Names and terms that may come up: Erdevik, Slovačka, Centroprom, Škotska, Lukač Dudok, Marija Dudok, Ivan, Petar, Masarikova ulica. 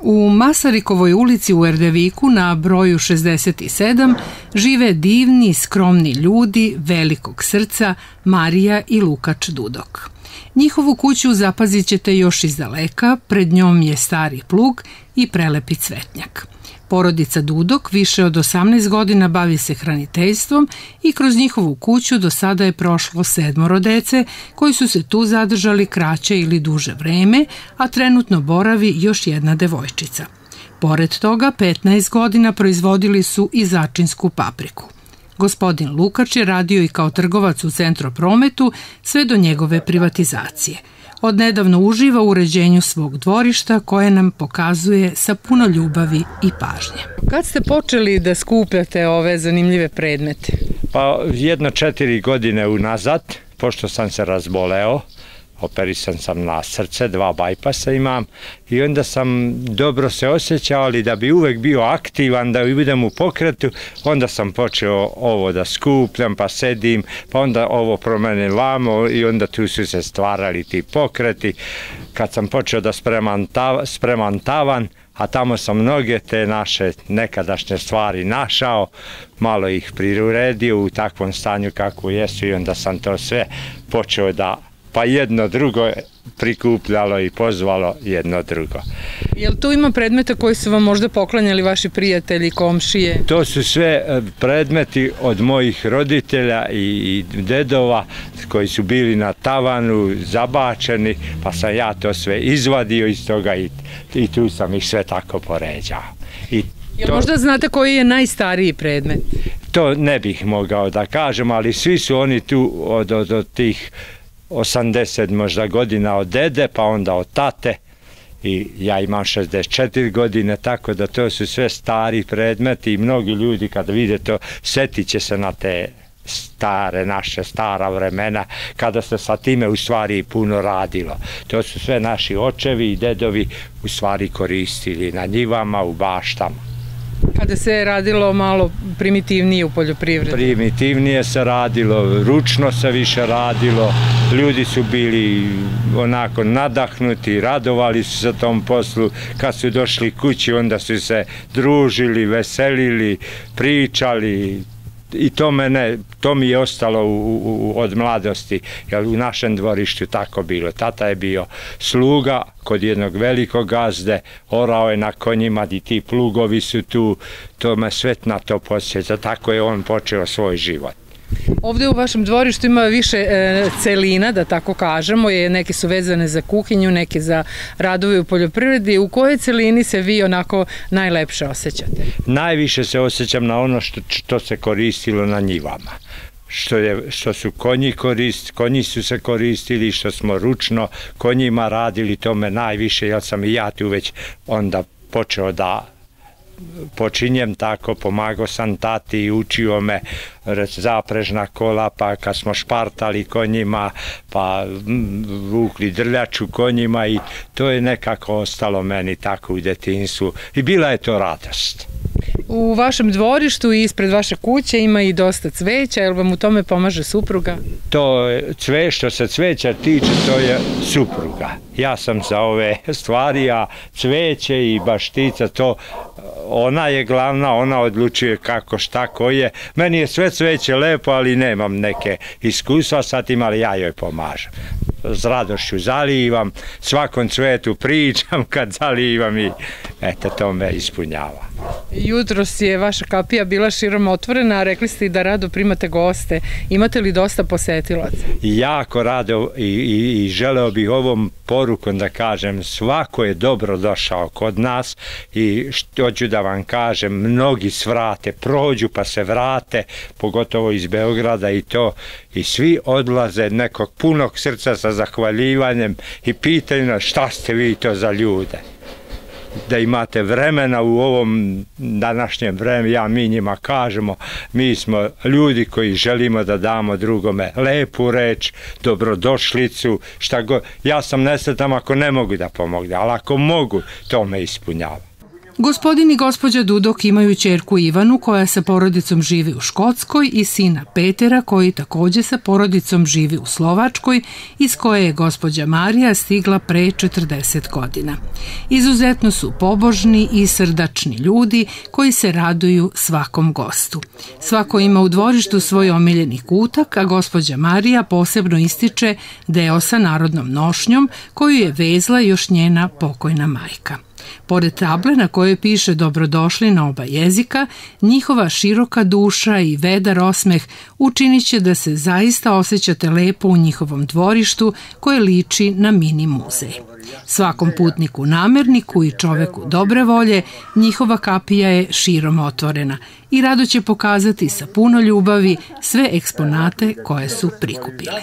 U Masarikovoj ulici u Erdeviku na broju 67 žive divni, skromni ljudi velikog srca Marija i Lukač Dudok. Njihovu kuću zapazit ćete još iz daleka, pred njom je stari plug i prelepi cvetnjak. Porodica Dudok više od 18 godina bavi se hraniteljstvom i kroz njihovu kuću do sada je prošlo 7 dece koji su se tu zadržali kraće ili duže vreme, a trenutno boravi još jedna devojčica. Pored toga, 15 godina proizvodili su i začinsku papriku. Gospodin Lukač je radio i kao trgovac u Centroprometu sve do njegove privatizacije. Odnedavno uživa u uređenju svog dvorišta koje nam pokazuje sa puno ljubavi i pažnje. Kad ste počeli da skupljate ove zanimljive predmete? Pa jedno 4 godine unazad, pošto sam se razboleo, operisan sam na srce, 2 bajpasa imam i onda sam dobro se osjećao, ali da bi uvek bio aktivan, da budem u pokretu, onda sam počeo ovo da skupljam, pa sedim, pa onda ovo promene lamo i onda tu su se stvarali ti pokreti. Kad sam počeo da spremam tavan, a tamo sam mnoge te naše nekadašnje stvari našao, malo ih priuredio u takvom stanju kako jesu i onda sam to sve počeo da pa jedno drugo je prikupljalo i pozvalo jedno drugo. Jel tu ima predmeta koji su vam možda poklanjali vaši prijatelji, komšije? To su sve predmeti od mojih roditelja i dedova koji su bili na tavanu, zabačeni, pa sam ja to sve izvadio iz toga i tu sam ih sve tako poređao. Jel možda znate koji je najstariji predmet? To ne bih mogao da kažem, ali svi su oni tu od tih 80 možda godina od dede, pa onda od tate i ja imam 64 godine, tako da to su sve stari predmeti i mnogi ljudi kad vide to setit će se na te stare, naše stara vremena kada se sa time u stvari puno radilo. To su sve naši očevi i dedovi u stvari koristili na njivama, u baštama. Kada se je radilo malo primitivnije u poljoprivredi? Primitivnije se radilo, ručno se više radilo, ljudi su bili onako nadahnuti, radovali su se tom poslu, kad su došli kući onda su se družili, veselili, pričali i to mi je ostalo od mladosti, jer u našem dvorištu tako bilo. Tata je bio sluga kod jednog velikog gazde, orao je na konjima i ti plugovi su tu, to me sve na to podsjeća, tako je on počeo svoj život. Ovdje u vašem dvorištu ima više celina, da tako kažemo, neke su vezane za kuhinju, neke za radove u poljoprivredi. U kojoj celini se vi onako najlepše osjećate? Najviše se osjećam na ono što se koristilo na njivama. Što su konji su se koristili, što smo ručno konjima radili, to me najviše, jer sam i ja tu već onda počeo da počinjem tako, pomagao sam tati i učio me zaprežna kola, pa kad smo špartali konjima, pa vukli drljaču konjima i to je nekako ostalo meni tako u detinjstvu i bila je to radost. U vašem dvorištu i ispred vaše kuće ima i dosta cveća, jer vam u tome pomaže supruga? To što se cveća tiče, to je supruga. Ja sam za ove stvari, a cveće i baštica, to ona je glavna, ona odlučuje kako šta ko je. Meni je sve cveće lepo, ali nemam neke iskustva sa tim, ali ja joj pomažem. S radošću zalivam, svakom cvetu pričam kad zalivam i eto to me ispunjava. Jutros je vaša kapija bila širom otvorena, a rekli ste i da rado primate goste. Imate li dosta posetilaca? Jako rado i želeo bih ovom porukom da kažem, svako je dobro došao kod nas i što ću da vam kažem, mnogi svrate, prođu pa se vrate, pogotovo iz Beograda i to, i svi odlaze nekog punog srca sa zahvaljivanjem i pitaju nas šta ste vi to za ljude. Da imate vremena u ovom današnjem vremenu, mi njima kažemo, mi smo ljudi koji želimo da damo drugome lepu reč, dobrodošlicu, šta god. Ja sam nesretan ako ne mogu da pomogne, ali ako mogu, to me ispunjava. Gospodin i gospođa Dudok imaju ćerku Ivanu koja sa porodicom živi u Škotskoj i sina Petera koji također sa porodicom živi u Slovačkoj, iz koje je gospođa Marija stigla pre 40 godina. Izuzetno su pobožni i srdačni ljudi koji se raduju svakom gostu. Svako ima u dvorištu svoj omiljeni kutak, a gospođa Marija posebno ističe deo sa narodnom nošnjom koju je vezla još njena pokojna majka. Pored table na kojoj piše dobrodošli na oba jezika, njihova široka duša i vedar osmeh učinit će da se zaista osjećate lepo u njihovom dvorištu koje liči na mini muzej. Svakom putniku, namerniku i čoveku dobre volje njihova kapija je širom otvorena i rado će pokazati sa puno ljubavi sve eksponate koje su prikupili.